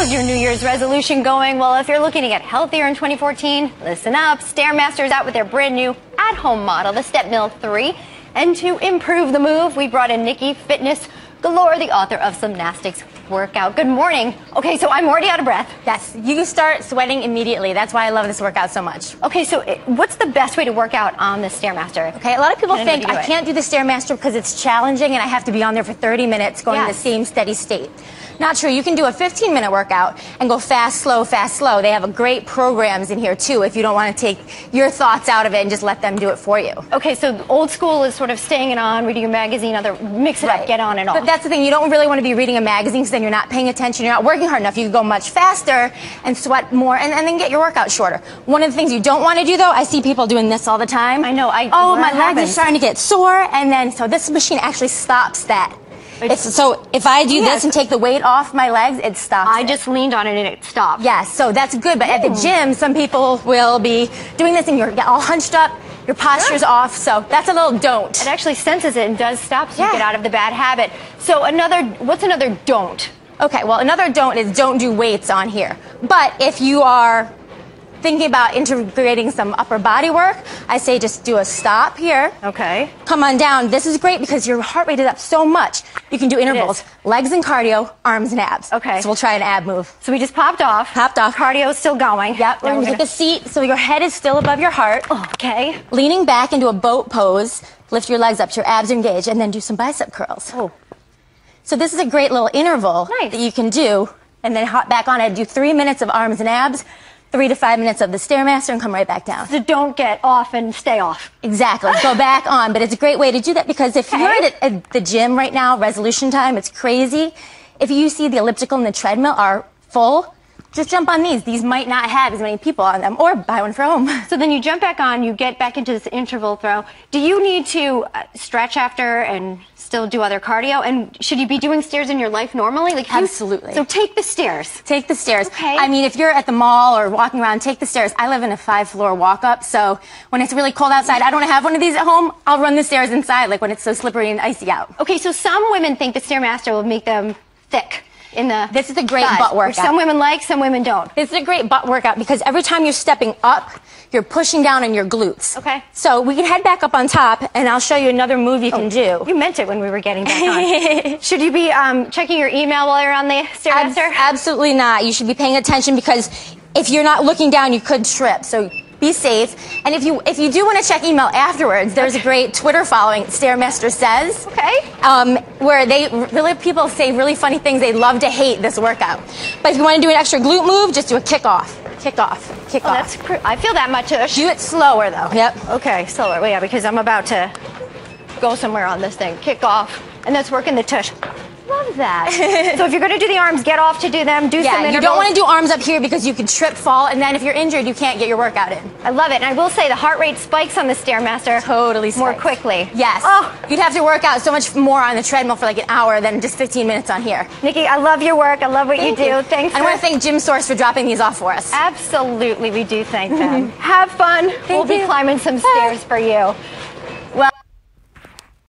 was your New Year's resolution going? Well, if you're looking to get healthier in 2014, listen up. Stairmaster's out with their brand new at-home model, the Step Mill 3. And to improve the move, we brought in Nikki Fitness Galore, the author of Slimnastics Workout. Good morning. Okay, so I'm already out of breath. Yes, you start sweating immediately. That's why I love this workout so much. Okay, so what's the best way to work out on the Stairmaster? Okay, a lot of people think I can't do the Stairmaster because it's challenging and I have to be on there for 30 minutes going in the same steady state. Not true. You can do a 15-minute workout and go fast, slow, fast, slow. They have a great programs in here too if you don't want to take your thoughts out of it and just let them do it for you. Okay, so old school is sort of staying it on, reading your magazine, other mix it up, get on and off. But that's the thing, you don't really want to be reading a magazine because then you're not paying attention, you're not working hard enough. You can go much faster and sweat more and then get your workout shorter. One of the things you don't want to do though, I see people doing this all the time. I know. Oh, my legs are starting to get sore, and then so this machine actually stops that. So if I do this and take the weight off my legs, it stops. I just leaned on it and it stopped. Yes, so that's good. But at the gym, some people will be doing this and you're all hunched up, your posture's off. So that's a little don't. It actually senses it and does stop, so you get out of the bad habit. So what's another don't? Okay, well, another don't is don't do weights on here. But if you are thinking about integrating some upper body work, I say just do a stop here. Okay. Come on down. This is great because your heart rate is up so much. You can do intervals, legs and cardio, arms and abs. Okay. So we'll try an ab move. So we just popped off. Popped off. Cardio is still going. Yep. We're going to take a seat so your head is still above your heart. Okay. Leaning back into a boat pose. Lift your legs up to your abs engaged, and then do some bicep curls. Oh. So this is a great little interval that you can do, and then hop back on it. Do 3 minutes of arms and abs, 3 to 5 minutes of the Stairmaster, and come right back down. So don't get off and stay off. Exactly. Go back on. But it's a great way to do that because if you're at the gym right now, resolution time, it's crazy. If you see the elliptical and the treadmill are full, just jump on these. These might not have as many people on them, or buy one for home. So then you jump back on, you get back into this interval throw. Do you need to stretch after and still do other cardio? And should you be doing stairs in your life normally? Like absolutely. So take the stairs. Take the stairs. Okay. I mean, if you're at the mall or walking around, take the stairs. I live in a 5-floor walk-up, so when it's really cold outside, I don't have one of these at home, I'll run the stairs inside, like when it's so slippery and icy out. Okay, so some women think the Stairmaster will make them thick. This is a great butt workout. Some women like, some women don't. This is a great butt workout because every time you're stepping up, you're pushing down on your glutes. Okay. So we can head back up on top, and I'll show you another move you can do. You meant it when we were getting back on. Should you be checking your email while you're on the Stairmaster? Absolutely not. You should be paying attention because if you're not looking down, you could trip. So be safe. And if you do want to check email afterwards, there's a great Twitter following, StairMasterSays. Okay. Where people say really funny things. They love to hate this workout. But if you want to do an extra glute move, just do a kick off. Kick off. Kick off. I feel that much-ish. Do it slower though. Yep. Okay, slower. Well, yeah, because I'm about to go somewhere on this thing. Kick off. And that's working the tush. Love that. So if you're going to do the arms, get off to do them. Do some intervals. You don't want to do arms up here because you can trip, fall, and then if you're injured, you can't get your workout in. I love it. And I will say the heart rate spikes on the Stairmaster more quickly. Yes. Oh, you'd have to work out so much more on the treadmill for like an hour than just 15 minutes on here. Nikki, I love your work. I love what you do. Thanks. I want to thank Gym Source for dropping these off for us. Absolutely, we do thank them. Have fun. We'll be climbing some stairs for you.